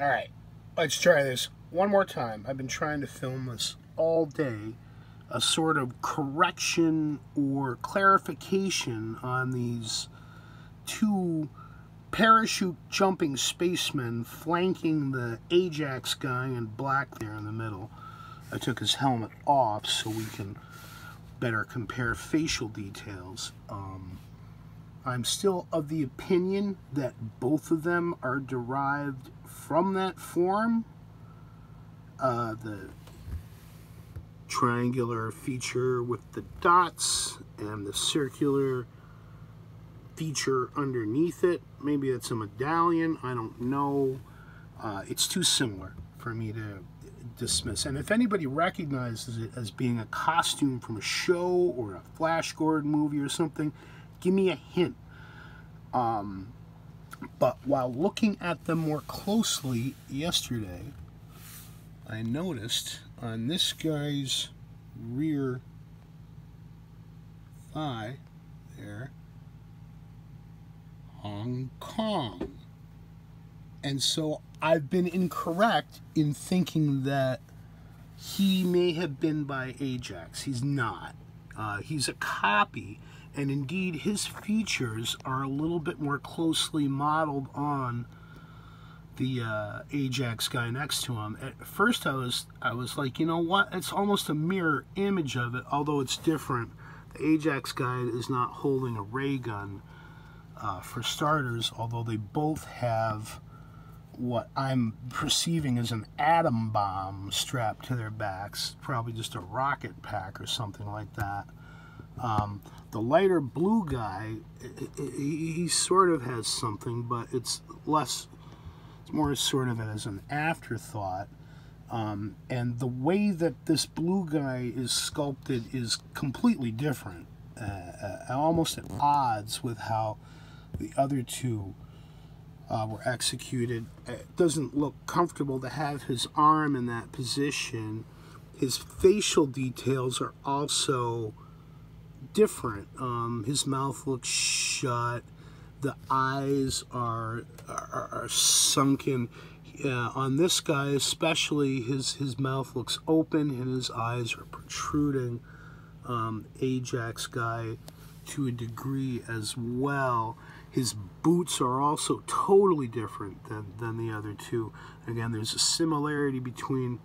Alright, let's try this one more time. I've been trying to film this all day. A sort of correction or clarification on these two parachute jumping spacemen flanking the Ajax guy in black there in the middle. I took his helmet off so we can better compare facial details. I'm still of the opinion that both of them are derived from that form. The triangular feature with the dots and the circular feature underneath it. Maybe it's a medallion, I don't know. It's too similar for me to dismiss. And if anybody recognizes it as being a costume from a show or a Flash Gordon movie or something, give me a hint. But while looking at them more closely yesterday, I noticed on this guy's rear thigh there, Hong Kong. And so I've been incorrect in thinking that he may have been by Ajax. He's not. He's a copy. And indeed, his features are a little bit more closely modeled on the Ajax guy next to him. At first, I was like, you know what? It's almost a mirror image of it, although it's different. The Ajax guy is not holding a ray gun, for starters, although they both have what I'm perceiving as an atom bomb strapped to their backs, probably just a rocket pack or something like that. The lighter blue guy, he sort of has something, but it's less, it's more sort of as an afterthought. And the way that this blue guy is sculpted is completely different, almost at odds with how the other two were executed. It doesn't look comfortable to have his arm in that position. His facial details are also different. His mouth looks shut, the eyes are sunken. On this guy especially, his mouth looks open and his eyes are protruding. Ajax guy to a degree as well. His boots are also totally different than the other two. Again, there's a similarity between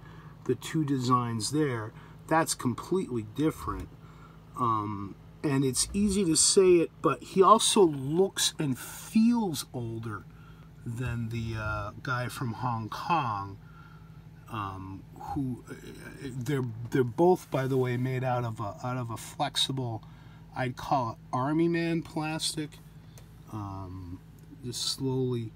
the two designs there. That's completely different. And it's easy to say it, but he also looks and feels older than the guy from Hong Kong, who they're both, by the way, made out of a flexible, I'd call it Army Man plastic, just slowly,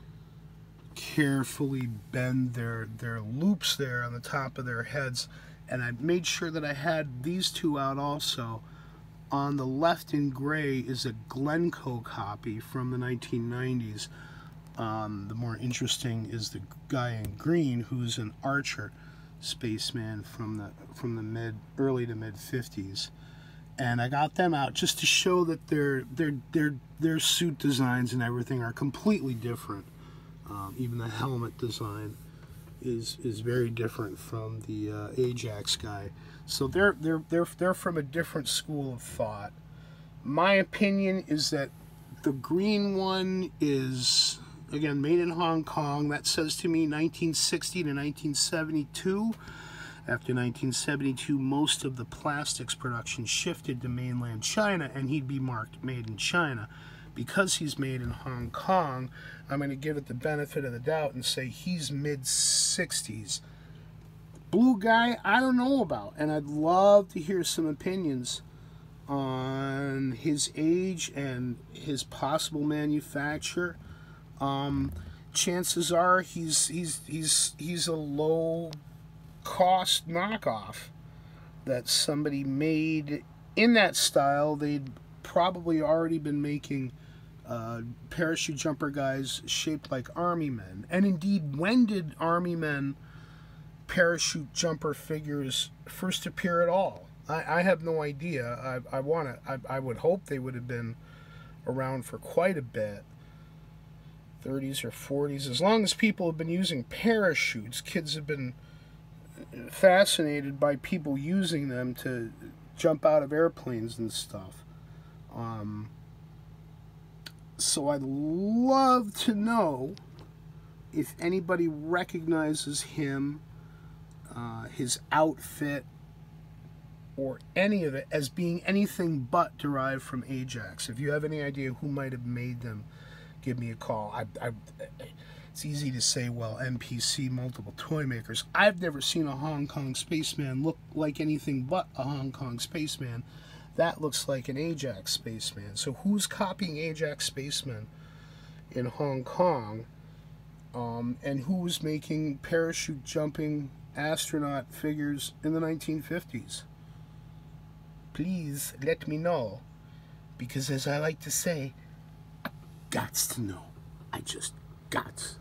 carefully bend their loops there on the top of their heads. And I made sure that I had these two out also. On the left in gray is a Glencoe copy from the 1990s. The more interesting is the guy in green, who's an Archer spaceman from the early to mid 50s. And I got them out just to show that their suit designs and everything are completely different. Even the helmet design is very different from the Ajax guy. So they're from a different school of thought. My opinion is that the green one is, again, made in Hong Kong. That says to me 1960 to 1972. After 1972, most of the plastics production shifted to mainland China, and he'd be marked made in China. Because he's made in Hong Kong, I'm going to give it the benefit of the doubt and say he's mid-60s. Blue guy, I don't know about, and I'd love to hear some opinions on his age and his possible manufacture. Chances are he's a low-cost knockoff that somebody made in that style. They'd probably already been making parachute jumper guys shaped like Army Men. And indeed, when did Army Men parachute jumper figures first appear at all? I have no idea. I would hope they would have been around for quite a bit. 30s or 40s. As long as people have been using parachutes, kids have been fascinated by people using them to jump out of airplanes and stuff. So I'd love to know if anybody recognizes him, his outfit, or any of it as being anything but derived from Ajax. If you have any idea who might have made them, give me a call. It's easy to say, well, NPC, multiple toy makers. I've never seen a Hong Kong spaceman look like anything but a Hong Kong spaceman. That looks like an Ajax spaceman. So who's copying Ajax spacemen in Hong Kong? And who's making parachute jumping astronaut figures in the 1950s? Please let me know, because as I like to say, I gots to know. I just gots.